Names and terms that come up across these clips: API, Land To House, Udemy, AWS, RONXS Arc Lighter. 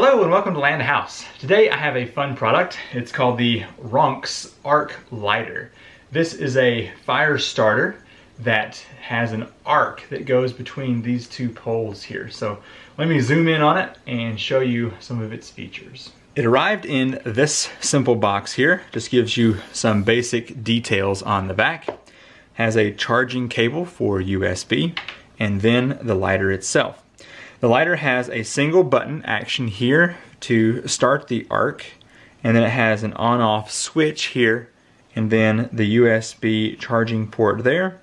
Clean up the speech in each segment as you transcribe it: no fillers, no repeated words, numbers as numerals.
Hello and welcome to Land To House. Today I have a fun product. It's called the RONXS Arc Lighter. This is a fire starter that has an arc that goes between these two poles here. So let me zoom in on it and show you some of its features. It arrived in this simple box here. Just gives you some basic details on the back. Has a charging cable for USB and then the lighter itself. The lighter has a single button action here to start the arc, and then it has an on-off switch here, and then the USB charging port there,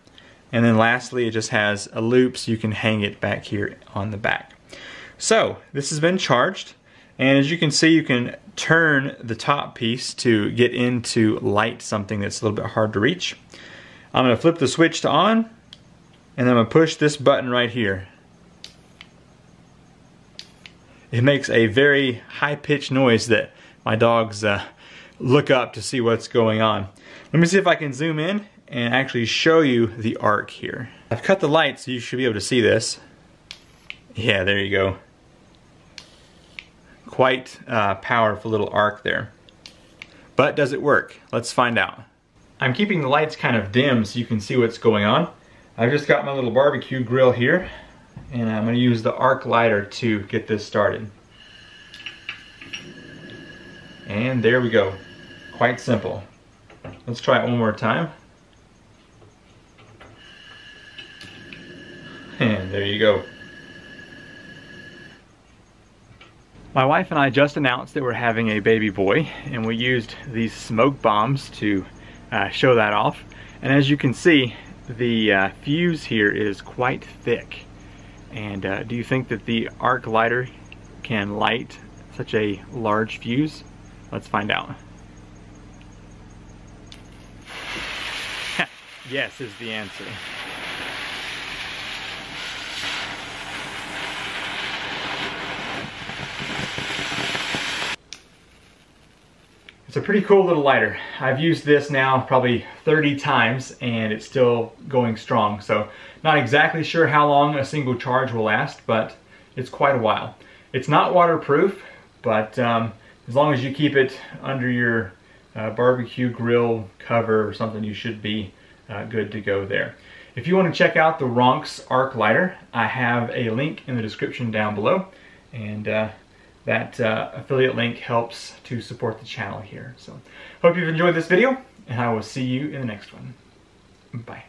and then lastly it just has a loop so you can hang it back here on the back. So this has been charged, and as you can see you can turn the top piece to get into light something that's a little bit hard to reach. I'm going to flip the switch to on, and I'm going to push this button right here. It makes a very high-pitched noise that my dogs look up to see what's going on. Let me see if I can zoom in and actually show you the arc here. I've cut the light so you should be able to see this. Yeah, there you go. Quite powerful little arc there. But does it work? Let's find out. I'm keeping the lights kind of dim so you can see what's going on. I've just got my little barbecue grill here, and I'm going to use the arc lighter to get this started. And there we go. Quite simple. Let's try it one more time. And there you go. My wife and I just announced that we're having a baby boy, and we used these smoke bombs to show that off. And as you can see, the fuse here is quite thick. And do you think that the arc lighter can light such a large fuse? Let's find out. Yes is the answer. It's a pretty cool little lighter. I've used this now probably 30 times and it's still going strong. So not exactly sure how long a single charge will last, but it's quite a while. It's not waterproof, but as long as you keep it under your barbecue grill cover or something, you should be good to go there. If you want to check out the RONXS Arc Lighter, I have a link in the description down below, and that affiliate link helps to support the channel here. So, hope you've enjoyed this video, and I will see you in the next one. Bye.